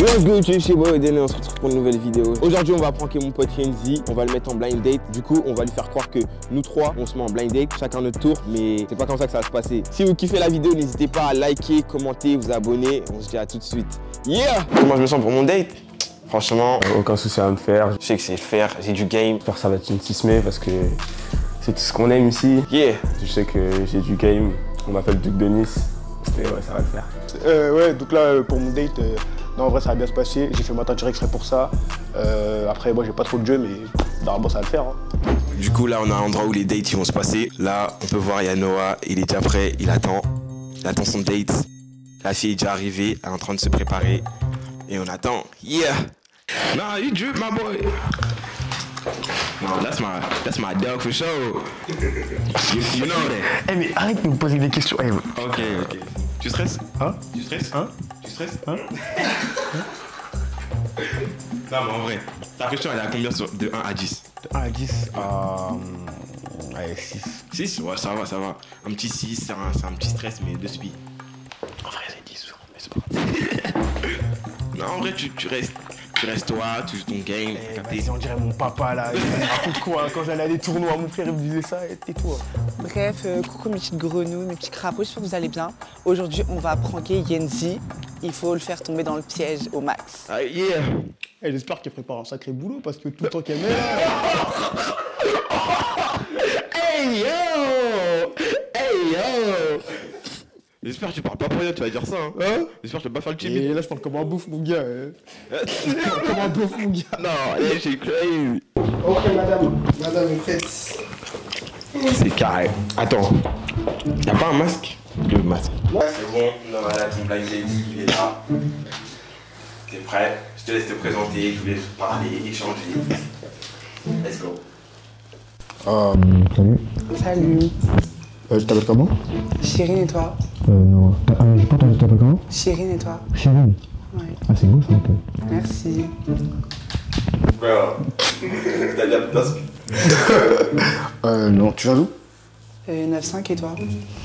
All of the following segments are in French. What's good, chez Boyden et on se retrouve pour une nouvelle vidéo. Aujourd'hui, on va pranker mon pote Yenzy, on va le mettre en blind date. Du coup, on va lui faire croire que nous trois, on se met en blind date, chacun notre tour, mais c'est pas comme ça que ça va se passer. Si vous kiffez la vidéo, n'hésitez pas à liker, commenter, vous abonner. On se dit à tout de suite. Yeah! Comment je me sens pour mon date? Franchement, aucun souci à me faire. Je sais que c'est le faire, j'ai du game. J'espère que ça va être une tismée parce que c'est tout ce qu'on aime ici. Yeah! Je sais que j'ai du game, on m'appelle Duc de Nice. Et ouais, ça va le faire. Ouais, donc là, pour mon date, non, en vrai, ça va bien se passer. J'ai fait ma teinture exprès pour ça. Après, moi, j'ai pas trop de jeu, mais normalement, ça va le faire. Hein. Du coup, là, on a un endroit où les dates ils vont se passer. Là, on peut voir, il y a Noah, il est déjà prêt, il attend son date. La fille est déjà arrivée, elle est en train de se préparer. Et on attend. Yeah! Nah, you drip, my boy! No, that's my dog for sure. You know that. Eh, hey, mais arrête de me poser des questions. Hey, ok, ok. Tu stresses? Hein? Tu stresses? Hein? Tu stresses? Hein? Non, mais en vrai, ta question elle est à combien de 1 à 10? De 1 à 10? Allez, 6. 6? Ouais, ça va, ça va. Un petit 6, c'est un petit stress, mais de speed. En vrai, c'est 10, mais c'est pas grave. Non, en vrai, tu restes toi, tu joues ton game. Vas-y, on dirait mon papa là, il raconte quoi hein, quand j'allais à des tournois, mon frère il me disait ça, tais-toi. Bref, coucou mes petites grenouilles, mes petits crapauds, j'espère que vous allez bien. Aujourd'hui, on va pranker Yenzy, il faut le faire tomber dans le piège au max. Yeah. Hey, j'espère qu'il prépare un sacré boulot parce que tout le temps qu'elle met... Hey yo! Hey yo! J'espère que tu parles pas pour rien, tu vas dire ça, hein. Hein? J'espère que tu vas pas faire le timide. Et là, je parle comme un bouffe, mon gars. Je parle comme un bouffe, mon gars. Non, allez, j'ai cru. Ok, madame. Madame est prête. C'est carré. Attends. Y'a pas un masque? Le masque. C'est bon, non, voilà, ton blind date, il est là. T'es prêt? Je te laisse te présenter, je voulais parler, échanger. Let's go. Salut. Salut. Je t'appelle comment? Chérine et toi? Non. J'ai pas entendu, t'appelles comment? Chérine et toi? Chérine? Ouais. Ah, c'est beau ça un peu. Merci. Bro. T'as bien de place? Non. Tu viens d'où? 9-5 et toi?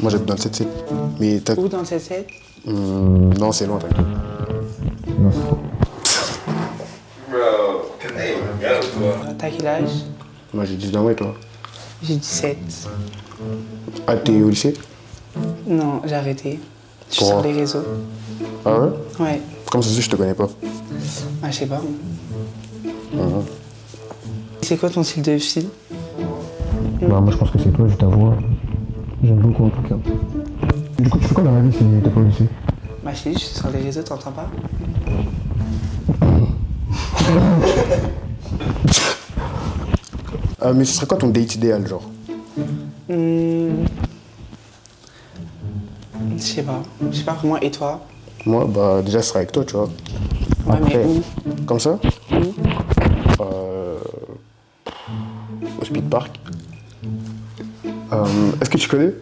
Moi j'habite dans le 7-7. Mais t'as. Où dans le 7-7? Non, c'est loin, t'inquiète. Non, c'est trop. Bro. T'as quel âge? Moi j'ai 19 ans et toi? J'ai 17. Ah, t'es au lycée? Non, j'ai arrêté. Je suis sur les réseaux. Ah ouais? Ouais. Comme ça, je te connais pas. Ah, je sais pas. Uh-huh. C'est quoi ton style de fille? Bah, moi, je pense que c'est toi, je t'avoue. J'aime beaucoup, en tout cas. Du coup, tu fais quoi dans la vie si t'es pas au lycée? Bah, je t'ai dit, je suis sur les réseaux, t'entends pas? Mais ce serait quoi ton date idéal, genre? Je sais pas. Je sais pas pour moi. Et toi? Moi, bah déjà, ce serait avec toi, tu vois. Ouais, après, mais où? Comme ça? Où? Au Speed Park. Est-ce que tu connais?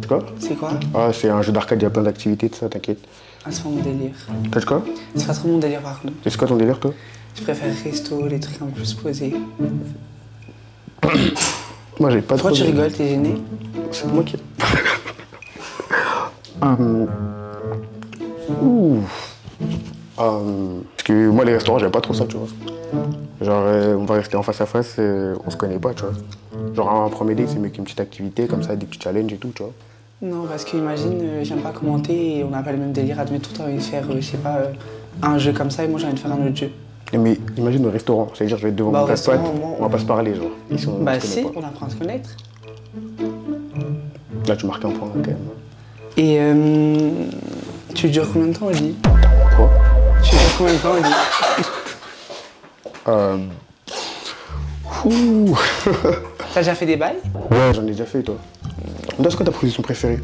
C'est quoi? C'est quoi? Ah, c'est un jeu d'arcade, il y a plein d'activités, tout ça, t'inquiète. Ah, c'est pas mon délire. T'as quoi? C'est pas trop mon délire, par contre. Et c'est quoi ton délire, toi? Je préfère resto, les trucs un peu plus posés. Moi j'ai pas trop. Pourquoi tu rigoles, t'es gêné? C'est moi qui. Parce que moi les restaurants j'aime pas trop ça, tu vois. Genre on va rester en face à face, on se connaît pas, tu vois. Genre un premier date c'est mieux qu'une petite activité comme ça, des petits challenges et tout, tu vois. Non parce que imagine, j'aime pas commenter et on n'a pas le même délire. Admettons t'as envie de faire, je sais pas, un jeu comme ça et moi j'ai envie de faire un autre jeu. Mais imagine au restaurant, c'est-à-dire je vais être devant mon casse-pâte, on va pas se parler, genre. Ici, on bah si, pas. On apprend à se connaître. Là, tu marques un point, quand même. Et tu dures combien de temps au lit? Quoi? Tu dures combien de temps au lit? T'as déjà fait des bails? Ouais, j'en ai déjà fait, toi. Dans ce quoi ta position préférée?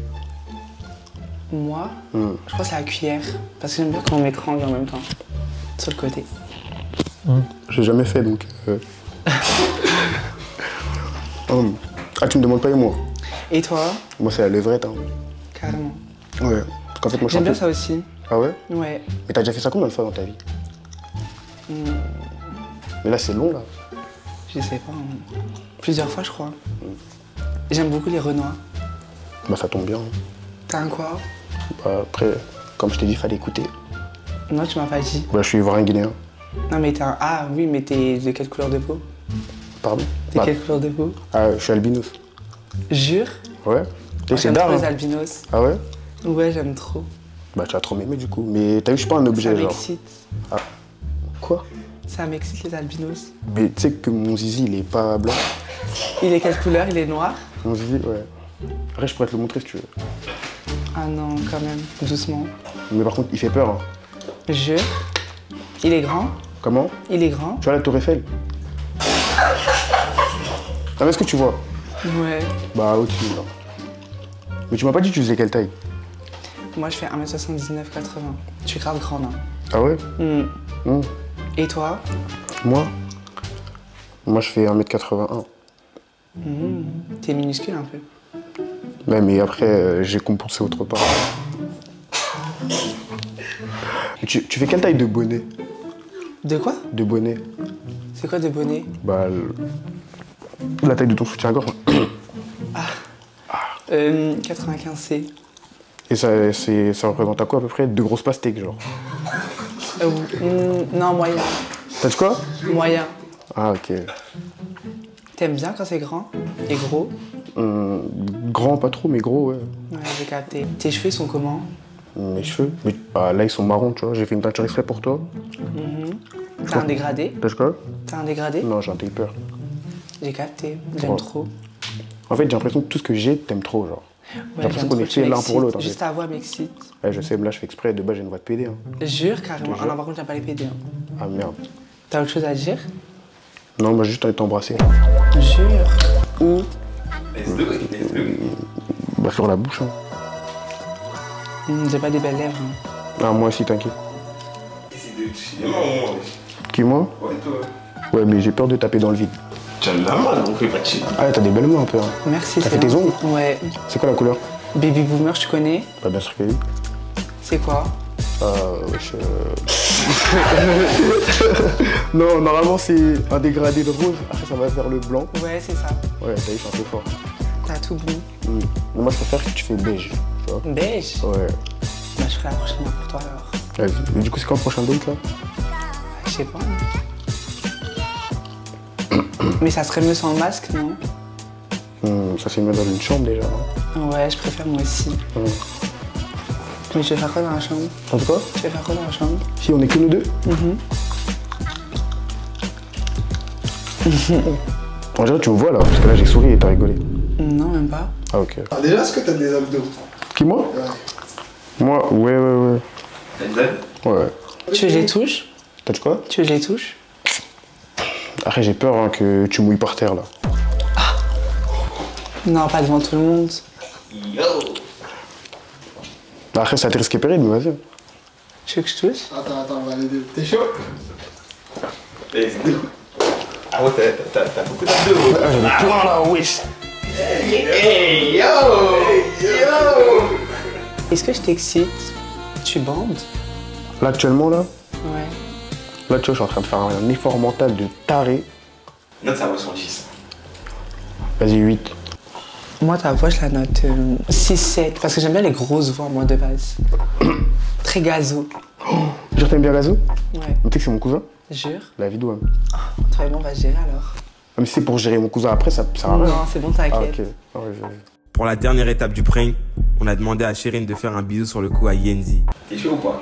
Moi, je crois que c'est la cuillère, parce que j'aime bien quand on m'étrangle en même temps, sur le côté. J'ai jamais fait donc. Ah, tu me demandes pas et moi. Et toi? Moi, c'est la levrette. Hein. Carrément. Ouais. En fait, moi, j'aime bien ça aussi. Ah ouais? Ouais. Mais t'as déjà fait ça combien de fois dans ta vie? Mais là, c'est long là. Je sais pas, hein. Plusieurs fois, je crois. J'aime beaucoup les Renois. Bah, ça tombe bien. T'as un quoi? Bah, après, comme je t'ai dit, fallait écouter. Non, tu m'as pas dit. Bah, je suis ivoirien guinéen. Non, mais t'es un... Ah, oui, mais t'es de quelle couleur de peau? Pardon? T'es quelle couleur de peau? Ah, je suis albinos. Jure? Ouais. J'aime trop les albinos. Ah ouais? Ouais, j'aime trop. Bah, tu as trop m'aimé, du coup. Mais t'as vu, je suis pas un objet, genre. Ça m'excite. Ah. Quoi? Ça m'excite, les albinos. Mais tu sais que mon zizi, il est pas blanc. Il est quelle couleur? Il est noir? Mon zizi, ouais. Après, je pourrais te le montrer si tu veux. Ah non, quand même. Doucement. Mais par contre, il fait peur, hein. Jure. Il est grand. Comment? Il est grand. Tu vois la tour Eiffel? Ah, mais est-ce que tu vois? Ouais. Bah, au-dessus, là. Mais tu m'as pas dit que tu faisais quelle taille? Moi, je fais 1m79, 80. Je suis grave grande. Hein. Ah ouais? Mmh. Mmh. Et toi? Moi? Moi, je fais 1m81. Mmh. T'es minuscule un peu. Ouais, mais après, j'ai compensé autre part. tu fais quelle taille de bonnet? De quoi? De bonnet. C'est quoi de bonnet? Bah, la taille de ton soutien-gorge. Ah. 95C. Et ça représente à quoi à peu près? De grosses pastèques, genre? Non, moyen. T'as dit quoi? Moyen. Ah, ok. T'aimes bien quand c'est grand et gros? Grand, pas trop, mais gros, ouais. Ouais, j'ai capté. Tes cheveux sont comment? Mes cheveux? Mais, bah, là, ils sont marrons, tu vois. J'ai fait une peinture exprès pour toi. T'as un dégradé? T'as dit quoi? T'as un dégradé? Non, j'ai un taper. J'ai capté. J'aime trop. En fait, j'ai l'impression que tout ce que j'ai, t'aimes trop, genre. Ouais, j'ai l'impression qu'on est fait l'un pour l'autre. Juste ta voix m'excite. Ouais, je sais, mais là je fais exprès, de base j'ai une voix de PD. Hein. Jure carrément. Ah non, par contre t'as pas les PD. Hein. Ah merde. T'as autre chose à dire? Non, moi j'ai juste envie de t'embrasser. Jure. Où? Bah sur la bouche. Hein. J'ai pas des belles lèvres. Hein. Ah moi aussi, t'inquiète. Qui moi? Ouais, toi. Ouais, mais j'ai peur de taper dans le vide. T'as la main, on fait pas de chier. Ah, t'as des belles mains un peu. Hein. Merci. T'as fait tes ongles? Ouais. C'est quoi la couleur? Baby Boomer, tu connais? Bah, bien sûr que oui. C'est quoi? Non, normalement, c'est un dégradé de rouge. Après, ça va faire le blanc. Ouais, c'est ça. Ouais, t'as vu, c'est un peu fort. T'as tout bon. Mais moi, je préfère que tu fais beige. Tu vois? Beige? Ouais. Bah, je ferai la prochaine pour toi alors. Ouais, mais du coup, c'est quand le prochain date là? Je sais pas. Mais ça serait mieux sans masque, non? Ça c'est mieux dans une chambre déjà. Hein. Ouais, je préfère moi aussi. Mais tu veux faire quoi dans la chambre? En tout cas? Tu veux faire quoi dans la chambre? Si on est que nous deux? En général, tu me vois là, parce que là j'ai souri et t'as rigolé. Non, même pas. Ah ok. Ah, déjà, est-ce que t'as des abdos? Qui, moi? Ouais. Moi, ouais. T'as une dalle? Ouais. Tu veux que je les touche? T'as dit quoi? Tu veux que je les touche? Après, j'ai peur hein, que tu mouilles par terre, là. Ah. Non, pas devant tout le monde. Yo. Après, ça te risque péril, mais vas-y. Tu veux que je touche? Attends, on va aller. T'es chaud? Ah ouais, t'as beaucoup d'abdos. Ah, j'en ai plein, là, wesh. Hey, yo. Est-ce que je t'excite? Tu bandes? Là, actuellement, là? Ouais. Là, tu vois, je suis en train de faire un effort mental de taré. Note sa voix sur 10. Vas-y, 8. Moi, ta voix, je la note 6, 7. Parce que j'aime bien les grosses voix, moi, de base. Très gazo. Oh, jure, t'aimes bien gazo? Ouais. Mais tu sais que c'est mon cousin? Jure. La vidéo, hein. Oh, très bon, on va gérer alors. Ah, mais c'est pour gérer mon cousin après, ça sert à rien. Non, c'est bon, t'inquiète. Ah, ok. Oh, pour la dernière étape du prank, on a demandé à Chérine de faire un bisou sur le cou à Yenzy. T'es chaud ou pas?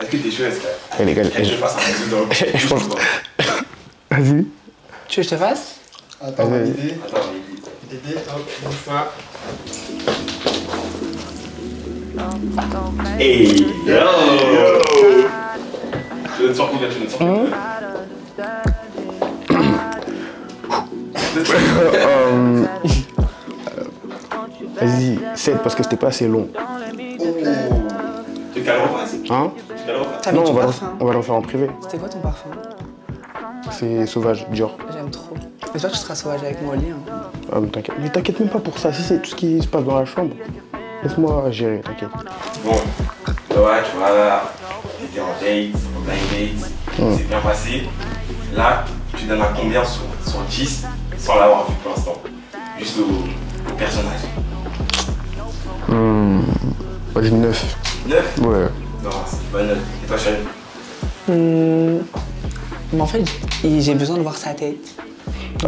Est-ce que t'es chaud, est-ce que... les gars, je te fasse un bisou dans le cou. Je pense... Vas-y. Tu veux que je te fasse? Attends, Attends, hey, yo. Tu veux te sortir combien? Vas-y, 7, parce que c'était pas assez long. Tu te calmes pas, c'est... Hein? Non, on va le refaire en privé. C'était quoi ton parfum? C'est Sauvage, Dior. J'aime trop. Mais toi, tu seras sauvage avec moi au lit. Hein. Ah, mais t'inquiète. Mais t'inquiète même pas pour ça. Si c'est tout ce qui se passe dans la chambre, laisse-moi gérer, t'inquiète. Bon, Noah, tu vois, là, t'étais en date, c'est bien passé. Là, Tu donnes à combien sur 10 sans l'avoir vu pour l'instant? Juste au personnage. Moi j'ai 9. 9? Ouais. Non, c'est pas 9. Et toi, Chérine? Mais en fait, j'ai besoin de voir sa tête.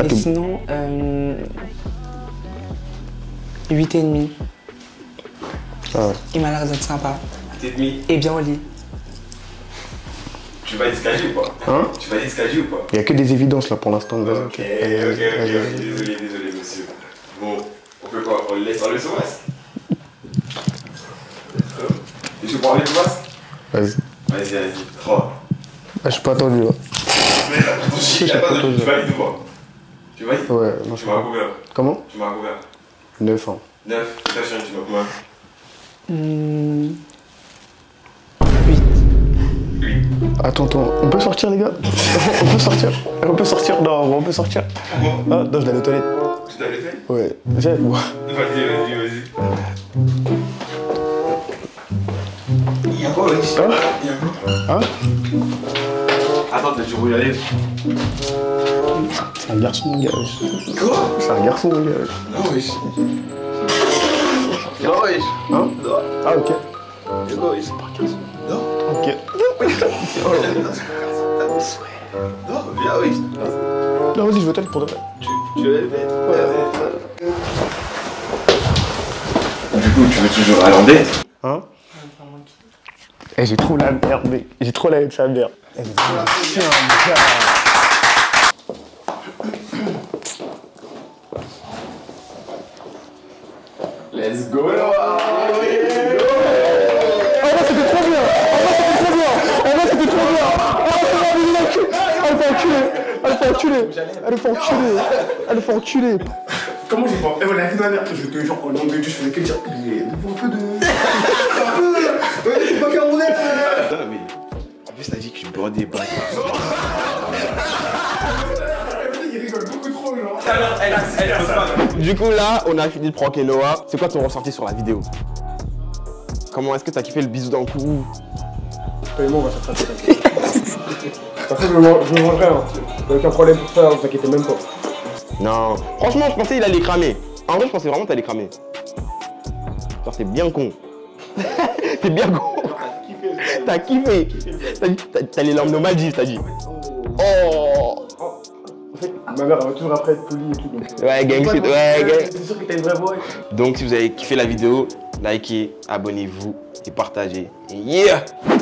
Mais sinon, 8,5. Ah ouais. Il m'a l'air d'être sympa. 8,5? Et bien au lit. Tu vas être escagé ou pas? Hein? Tu vas être escagé ou pas? Il n'y a que des évidences là pour l'instant. Ok, ok, ok. Désolé, monsieur. Bon, on fait quoi? On le laisse dans le sauce? Et tu prends les sauces? Vas-y. 3. Ah, je suis pas attendu là. Je suis pas attendu. Tu valides ou pas? Tu valides? Ouais. Non, tu m'as couvert. Comment? Tu m'as couvert. 9 ans. 9. Tu t'as changé, tu m'as couvert. 8. Attends. On peut sortir les gars? On peut sortir. Non, on peut sortir. Pourquoi? Ah, non, je dois aller aux toilettes. Tu dois aller aux toilettes? Ouais. Viens avec moi. Vas-y. Y'a quoi, wesh? Hein? Attends, t'as du rouge à lèvres? C'est un garçon, mon gars. Quoi? C'est un garçon, mon gars. Non, wesh. Non, wesh. Hein? Non. Ah, ok. Non, wesh. C'est par garçon. Non. Ok. Non, viens, wesh. Non, vas-y, je veux t'aider pour de vrai. Tu veux l'aider? Ouais. Du coup, tu veux toujours aller en dette? Hein? Eh, j'ai trop la merde, mec. J'ai trop la haine de sa mère. Eh, j'ai trop la chien, mon gars. Let's go, Noah. Oh là, c'était trop bien. Elle fait enculer. Comment j'ai pas... Eh, voilà, la vie de ma mère, je te jure, au nom de Dieu, je faisais que dire... Il est un peu de... C'est pas qu'on est. Non mais en plus t'as dit que tu bordais pas. Il rigole beaucoup trop genre. Du coup là on a fini de pranker Noah. C'est quoi ton ressenti sur la vidéo? Comment est-ce que t'as kiffé le bisou dans le cou? Moi on va faire ça. Après je me mangerai hein. Y'a aucun problème pour ça, ne t'inquiète même pas. Non. Franchement je pensais il allait cramer. En vrai je pensais vraiment que t'allais cramer. Genre c'est bien con. T'es bien gros. T'as kiffé. T'allais l'emmener au Maldives, t'as dit. Oh. En fait, ma mère, elle va toujours après être polie et tout. Donc... Ouais, gang shit, ouais, gang. C'est sûr que t'as une vraie voix. Donc, si vous avez kiffé la vidéo, likez, abonnez-vous et partagez. Et yeah.